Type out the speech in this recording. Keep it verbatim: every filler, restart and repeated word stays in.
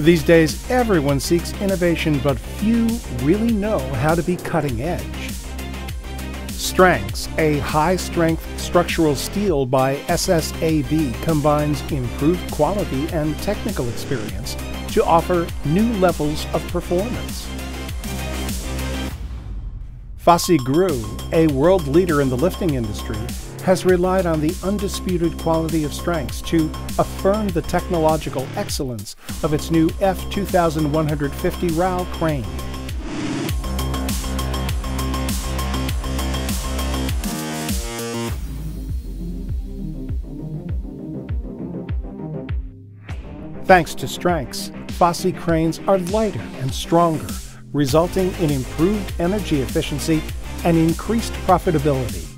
These days, everyone seeks innovation, but few really know how to be cutting edge. Strengths. A high-strength structural steel by S S A B combines improved quality and technical experience to offer new levels of performance. Fassi Gru, a world leader in the lifting industry, has relied on the undisputed quality of strengths to affirm the technological excellence of its new F twenty-one fifty R A L crane. Thanks to strengths, Fassi cranes are lighter and stronger, resulting in improved energy efficiency and increased profitability.